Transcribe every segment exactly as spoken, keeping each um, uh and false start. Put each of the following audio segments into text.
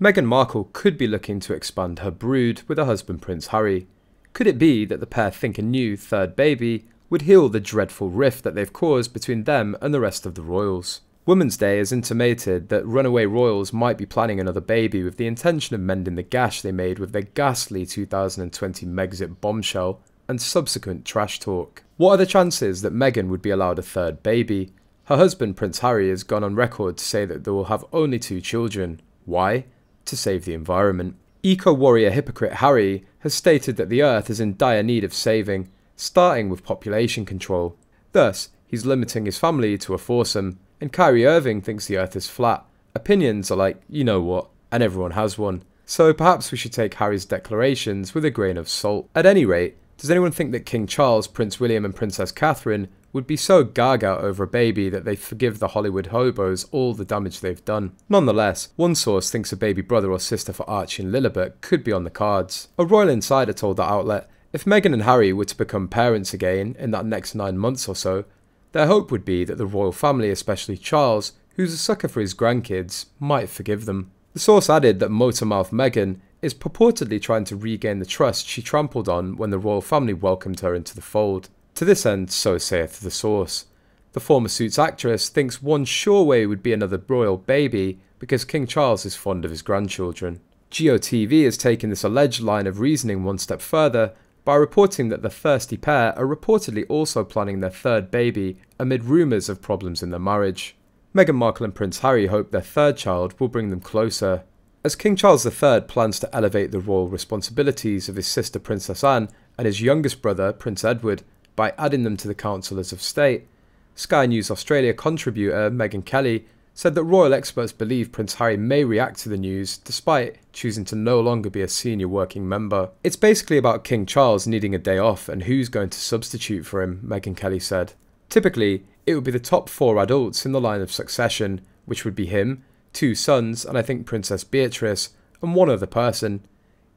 Meghan Markle could be looking to expand her brood with her husband Prince Harry. Could it be that the pair think a new third baby would heal the dreadful rift that they've caused between them and the rest of the royals? Woman's Day has intimated that runaway royals might be planning another baby with the intention of mending the gash they made with their ghastly two thousand twenty Megxit bombshell and subsequent trash talk. What are the chances that Meghan would be allowed a third baby? Her husband Prince Harry has gone on record to say that they will have only two children. Why? To save the environment. Eco-warrior hypocrite Harry has stated that the earth is in dire need of saving, starting with population control. Thus, he's limiting his family to a foursome, and Kyrie Irving thinks the earth is flat. Opinions are like, you know what, and everyone has one. So perhaps we should take Harry's declarations with a grain of salt. At any rate, does anyone think that King Charles, Prince William and Princess Catherine would be so gaga over a baby that they forgive the Hollywood hobos all the damage they've done? Nonetheless, one source thinks a baby brother or sister for Archie and Lilibet could be on the cards. A royal insider told that outlet, if Meghan and Harry were to become parents again in that next nine months or so, their hope would be that the royal family, especially Charles, who's a sucker for his grandkids, might forgive them. The source added that motormouth Meghan is purportedly trying to regain the trust she trampled on when the royal family welcomed her into the fold. To this end, so saith the source. The former Suits actress thinks one sure way would be another royal baby because King Charles is fond of his grandchildren. GeoTV has taken this alleged line of reasoning one step further by reporting that the thirsty pair are reportedly also planning their third baby amid rumours of problems in their marriage. Meghan Markle and Prince Harry hope their third child will bring them closer. As King Charles the third plans to elevate the royal responsibilities of his sister Princess Anne and his youngest brother Prince Edward by adding them to the councillors of state, Sky News Australia contributor Megyn Kelly said that royal experts believe Prince Harry may react to the news despite choosing to no longer be a senior working member. It's basically about King Charles needing a day off and who's going to substitute for him, Megyn Kelly said. Typically, it would be the top four adults in the line of succession, which would be him, two sons and I think Princess Beatrice, and one other person.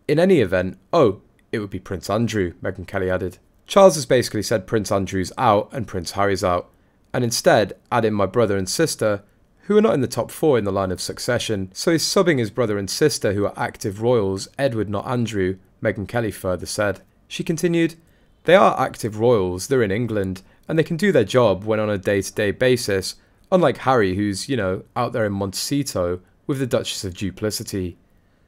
In any event, oh, it would be Prince Andrew, Megyn Kelly added. Charles has basically said Prince Andrew's out and Prince Harry's out, and instead add in my brother and sister, who are not in the top four in the line of succession, so he's subbing his brother and sister who are active royals, Edward not Andrew, Megyn Kelly further said. She continued, they are active royals, they're in England, and they can do their job when on a day-to-day basis, unlike Harry who's, you know, out there in Montecito with the Duchess of Duplicity.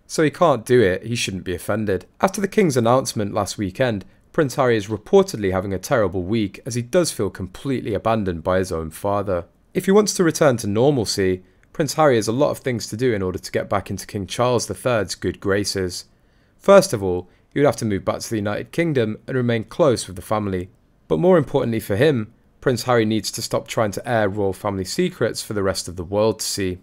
So he can't do it, he shouldn't be offended. After the King's announcement last weekend, Prince Harry is reportedly having a terrible week as he does feel completely abandoned by his own father. If he wants to return to normalcy, Prince Harry has a lot of things to do in order to get back into King Charles the third's good graces. First of all, he would have to move back to the United Kingdom and remain close with the family. But more importantly for him, Prince Harry needs to stop trying to air royal family secrets for the rest of the world to see.